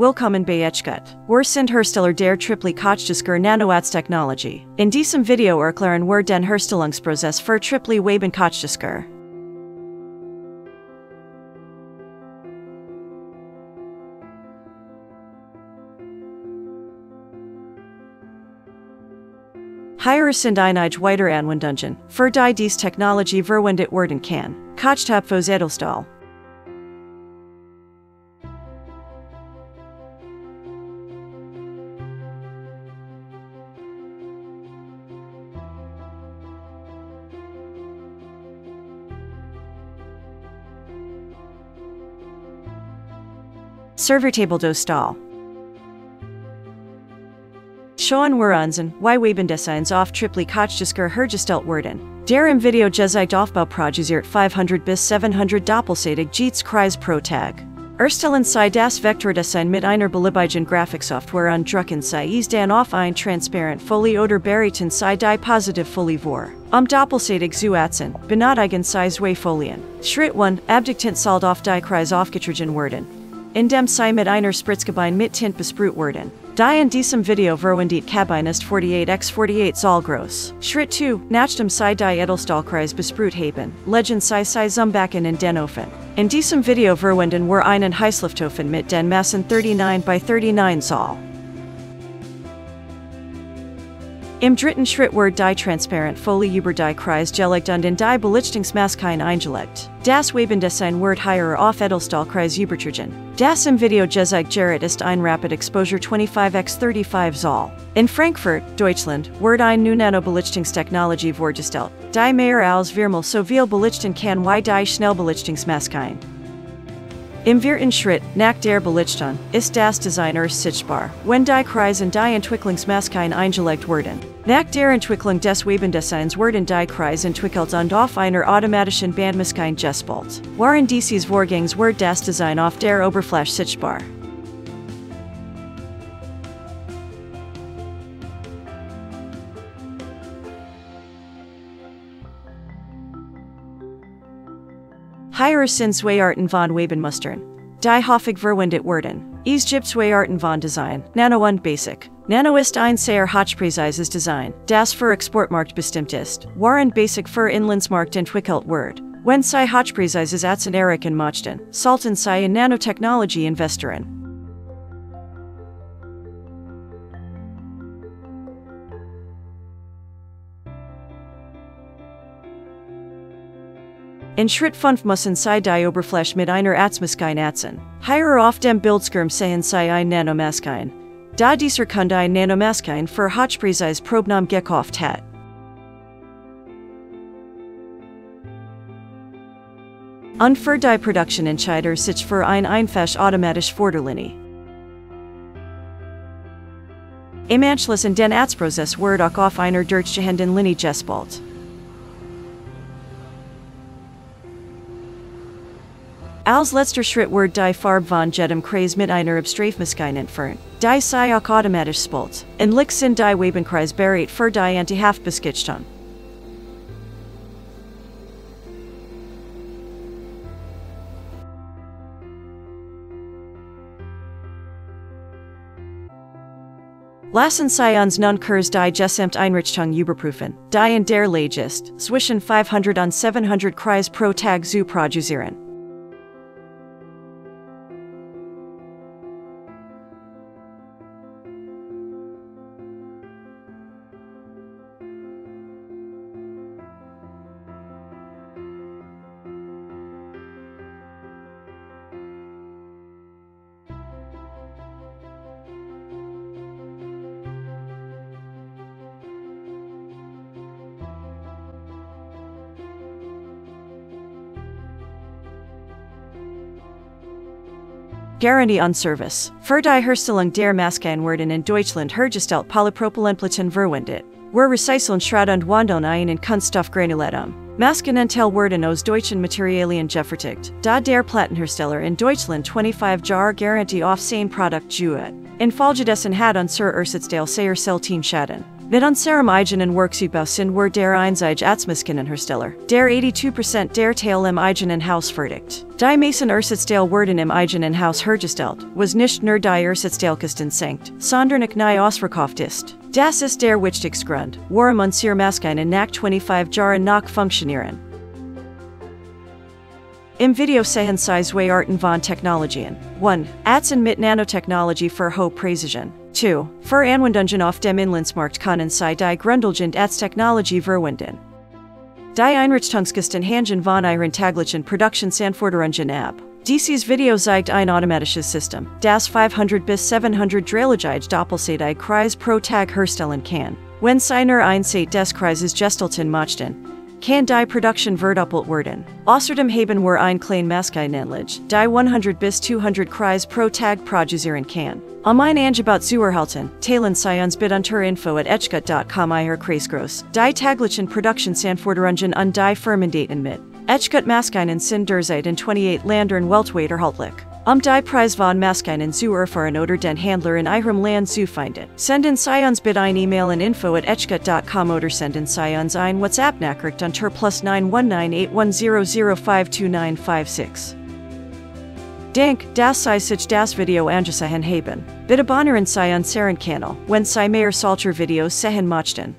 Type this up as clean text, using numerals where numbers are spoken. willkommen bei Etchcut. Wir sind Hersteller der Triple kochdiskur nanowatts technology. In diesem Video erklären wir den Herstellungsprozess für Triple kochdiskur. Hier sind einige weitere Anwendungen für die diese Technologie verwendet werden kann. Kochtopfos Edelstahl. Servertable dos Stahl. Schauen wir uns an, wie Wabendesigns auf Triple kochdiskur hergestellt werden. Der im Video gezeigt Aufbau produziert 500 bis 700 doppelsetig Kreis pro Tag. Erstellen Sie das Vektordesign mit einer beliebigen Grafiksoftware und drucken Sie es dann auf ein transparent Folie oder bereiten Sie die positive Folie vor. Doppelsetig zu ätzen, benötigen Sie zwei Folien. Schritt 1, abdichtend soll auf die Kreis aufgetragen werden, indem Sie mit einer Spritzkabine mit Tint besprüht werden. Die in diesem Video verwendet Kabine ist 48×48 Zoll groß. Schritt 2, nachdem Sie die Edelstahlkreis besprüht haben, legen Sie sie zum Backen in den Ofen. In diesem Video verwenden wir einen Heißluftofen mit den Massen 39×39 Zoll. Im dritten Schritt wird die transparent Folie über die Kreis gelegt und in die Belichtungsmaske eingelegt. Das Wabendesign wird hier auf Edelstahlkreis übertragen. Das im Video gezeigt ist ein Rapid Exposure 25×35 Zoll. In Frankfurt, Deutschland, wird eine neue Nanobelichtungstechnologie vorgestellt, die mehr als viermal so viel belichten kann wie die Schnellbelichtungsmaske. Im vierten Schritt, nach der Belichtung, ist das Design erst sichtbar, wenn die Kreis in die Entwicklungsmaske eingelegt werden. Nach der Entwicklung des Wabendesigns werden die Kreis entwickelt und auf einer automatischen Bandmaske eingespielt. Während dieses Vorgangs wird das Design auf der Oberfläche sichtbar. Hier sind zwei Arten von Wabenmustern, die häufig verwendet werden. Es gibt zwei Arten von Design, Nano und Basic. Nano ist ein sehr hochpräzises Design, das für Exportmarkt bestimmt ist, während Basic für Inlandsmarkt entwickelt wird. Wenn Sie hochpräzises Ätzen erreichen möchten, sollten Sie in Nanotechnologie investieren. In Schritt 5 müssen Sie die Oberfläche mit einer Atzmaske ätzen. Hier auf dem Bildschirm sehen Sie ein Nanomaske, da dieser Kunde ein Nanomaske für hochpräzise Proben gekauft hat. Und für die Produktion entscheidet sich für eine einfache automatische Vorderlinie. Im Anschluss in den Atzprozess wird auch auf einer durchgehenden Linie gespielt. Als letzter Schritt wird die Farbe von jedem Kreis mit einer Abstrafmaske entfernt, die sich auch automatisch spielt. In Lixen die Wabenkreis bereit für die Anti-Haftbeschichtung. Lassen Sie uns nun kurz die Gesamteinrichtung überprüfen, die in der Lage ist, zwischen 500 und 700 Kreis pro Tag zu produzieren. Garantie und Service. Für die Herstellung der Masken werden in Deutschland hergestellt Polypropylenplatten verwendet. Wir recyceln Schrott und wandeln ihn in Kunststoffgranulatum. Masken werden aus deutschen Materialien gefertigt, da der Plattenhersteller in Deutschland 25 Jahre Garantie auf sein Produkt gibt. Infolgedessen hat unser Ersatzteil sehr selten Schaden. Mit Unserem eigenen Worksübau sind wir der Einzige Atzmiskinen Hersteller, der 82% der Teil im eigenen Haus fertigt. Die meisten Ersatzteil wurden im eigenen Haus hergestellt, was nicht nur die Ersatzteilkosten senkt, sondern auch neu ausverkauft ist. Das ist der wichtigste Grund, warum unsere Maschinen nach 25 Jahren noch funktionieren. Im Video sehen Sie zwei Arten von Technologien. 1. Atzen mit Nanotechnologie für hohe Präzision. 2. Für Anwendungen auf dem Inlandsmarkt können Sie die grundlegende Atztechnologie verwenden. Die Einrichtungskosten hängen von ihren täglichen Produktionsanforderungen ab. Dieses Video zeigt ein automatisches System, das 500 bis 700 doppelseite Kreise pro Tag herstellen kann. Wenn Sie nur ein Set des Kreises gestalten möchten, kann die Produktion verdoppelt werden. Außerdem haben wir ein kleines Maschinenanlage, die 100 bis 200 Kreise pro Tag produzieren kann. Um ein Angebot zu erhalten, teilen Sie uns bitte unter info@etchcut.com Ihre Kreisgröße, die täglichen Produktionsanforderungen und die Firmendaten mit. Etchcut Maschinen sind derzeit in 28 Ländern weltweit erhältlich. Die Preise von Maschinen zu erfahren oder den Händler in Ihrem Land zu finden, senden Sie uns bitte ein E-Mail an info@etchcut.com oder senden Sie uns ein WhatsApp-Nachricht unter +91981005295 6. Dank, dass Sie sich das Video angesehen haben. Bitte abonnieren Sie unseren Kanal, wenn Sie mehr solcher Videos sehen möchten.